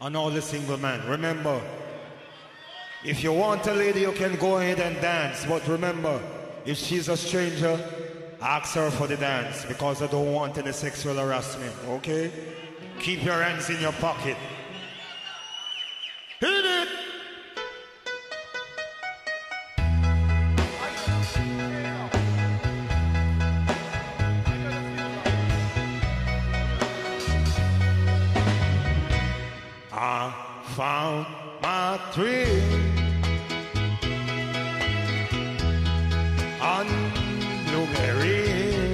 and all the single man. Remember, if you want a lady, you can go ahead and dance. But remember, if she's a stranger, ask her for the dance, because I don't want any sexual harassment, okay? Keep your hands in your pocket. Hit it! I found my thrill on Blueberry,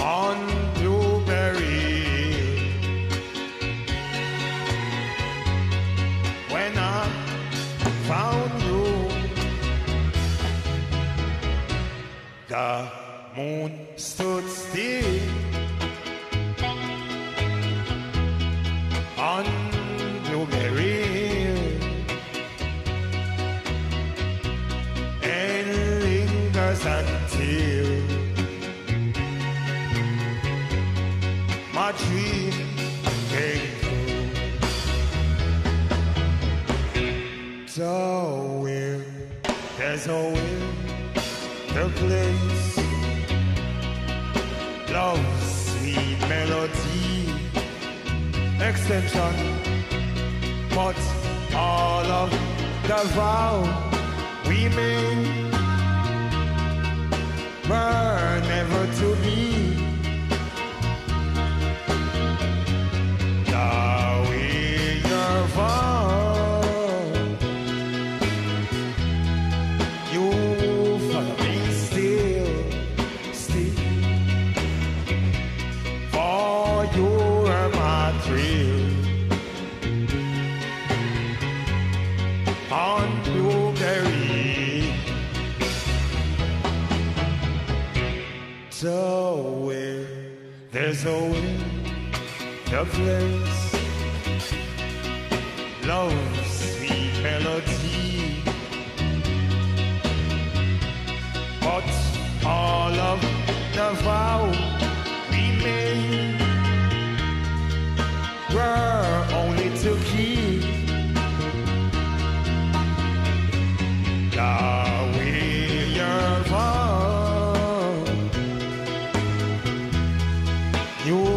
on Blueberry. When I found you, the moon stood still on Blueberry. Until my dream came true. So will, there's a will, the place, love, sweet melody, extension, but all of the vow we made were never to be. Now in your vow you follow me still, still, for you are my thrill on Blueberry. So will, there's a will, the place, love, sweet melody, but all of the vow we made were only to keep. Now we're your vow. You